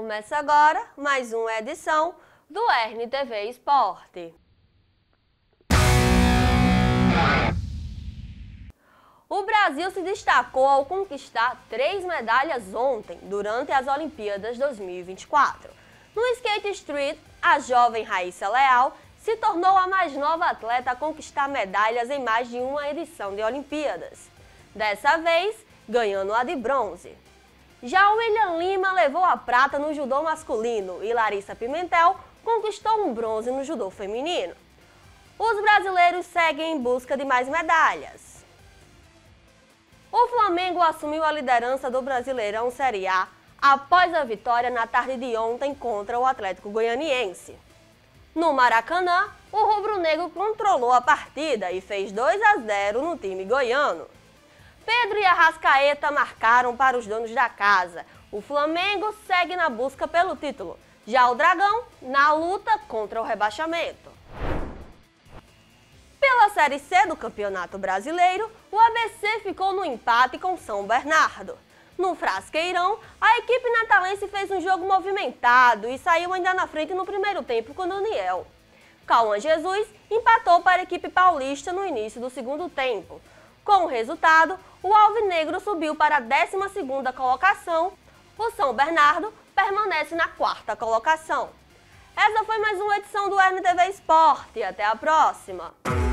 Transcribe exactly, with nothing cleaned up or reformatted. Começa agora mais uma edição do U E R N T V Esporte. O Brasil se destacou ao conquistar três medalhas ontem, durante as Olimpíadas dois mil e vinte e quatro. No skate street, a jovem Raíssa Leal se tornou a mais nova atleta a conquistar medalhas em mais de uma edição de Olimpíadas. Dessa vez, ganhando a de bronze. Já William Lima levou a prata no judô masculino e Larissa Pimentel conquistou um bronze no judô feminino. Os brasileiros seguem em busca de mais medalhas. O Flamengo assumiu a liderança do Brasileirão Série A após a vitória na tarde de ontem contra o Atlético Goianiense. No Maracanã, o rubro-negro controlou a partida e fez dois a zero no time goiano. Pedro e Arrascaeta marcaram para os donos da casa. O Flamengo segue na busca pelo título, já o Dragão na luta contra o rebaixamento. Pela Série C do Campeonato Brasileiro, o A B C ficou no empate com São Bernardo. No Frasqueirão, a equipe natalense fez um jogo movimentado e saiu ainda na frente no primeiro tempo com Daniel. Cauã Jesus empatou para a equipe paulista no início do segundo tempo. Com o resultado, o Alvinegro subiu para a décima segunda colocação, o São Bernardo permanece na quarta colocação. Essa foi mais uma edição do U E R N T V Esporte. Até a próxima!